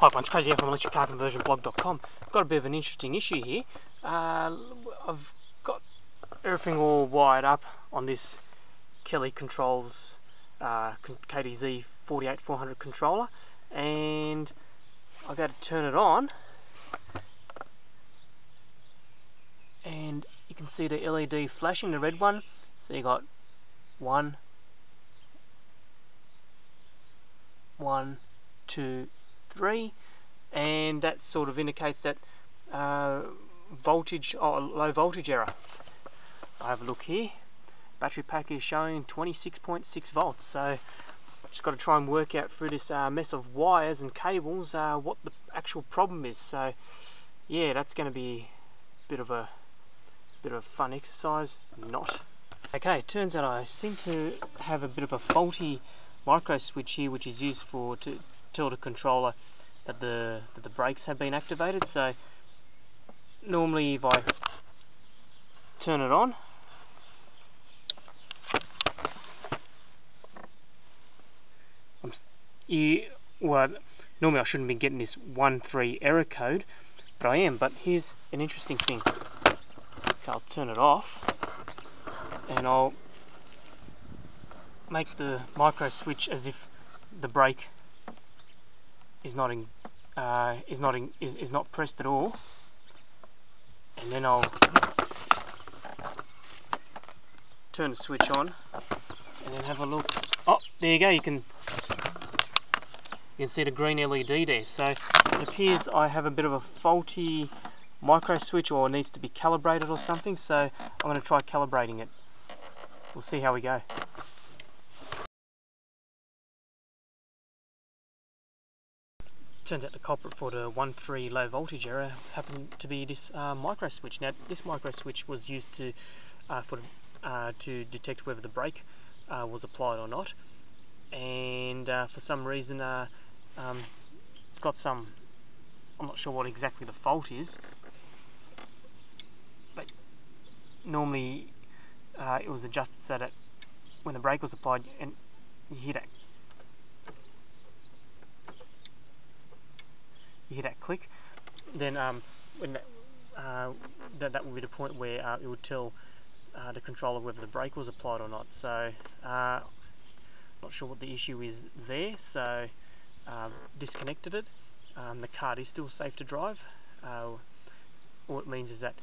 Hi everyone, Crazy from Electric Car Conversion, Blog.com. Got a bit of an interesting issue here. I've got everything all wired up on this Kelly Controls KDZ 48400 controller, and I go to turn it on and you can see the LED flashing, the red one. So you got one, 2, 3, and that sort of indicates that voltage or low voltage error. I have a look here. Battery pack is showing 26.6 volts. So just got to try and work out through this mess of wires and cables what the actual problem is. So yeah, that's going to be a bit of a fun exercise. Not okay. It turns out I seem to have a bit of a faulty micro switch here, which is used to tell the controller that the brakes have been activated. So normally if I turn it on, normally I shouldn't be getting this 13 error code, but I am. But here's an interesting thing. Okay, I'll turn it off and I'll make the micro switch as if the brake is not pressed at all, and then I'll turn the switch on and then have a look. Oh, there you go. You can see the green LED there. So it appears I have a bit of a faulty micro switch, or needs to be calibrated or something. So I'm going to try calibrating it. We'll see how we go. Turns out the culprit for the 13 low voltage error happened to be this micro switch. Now, this micro switch was used to detect whether the brake was applied or not, and for some reason it's got some. I'm not sure what exactly the fault is, but normally it was adjusted so that when the brake was applied, and you hear that. You hear that click, then when that would be the point where it would tell the controller whether the brake was applied or not. So not sure what the issue is there. So disconnected it. The card is still safe to drive. All it means is that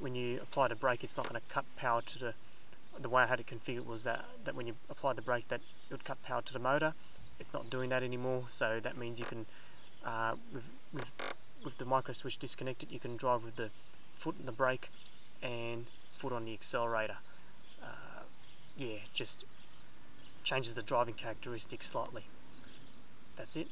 when you apply the brake, it's not going to cut power to the. The way I had it configured was that when you apply the brake, that it would cut power to the motor. It's not doing that anymore, so that means you can, with the micro switch disconnected, you can drive with the foot on the brake and foot on the accelerator. Yeah, just changes the driving characteristics slightly. That's it.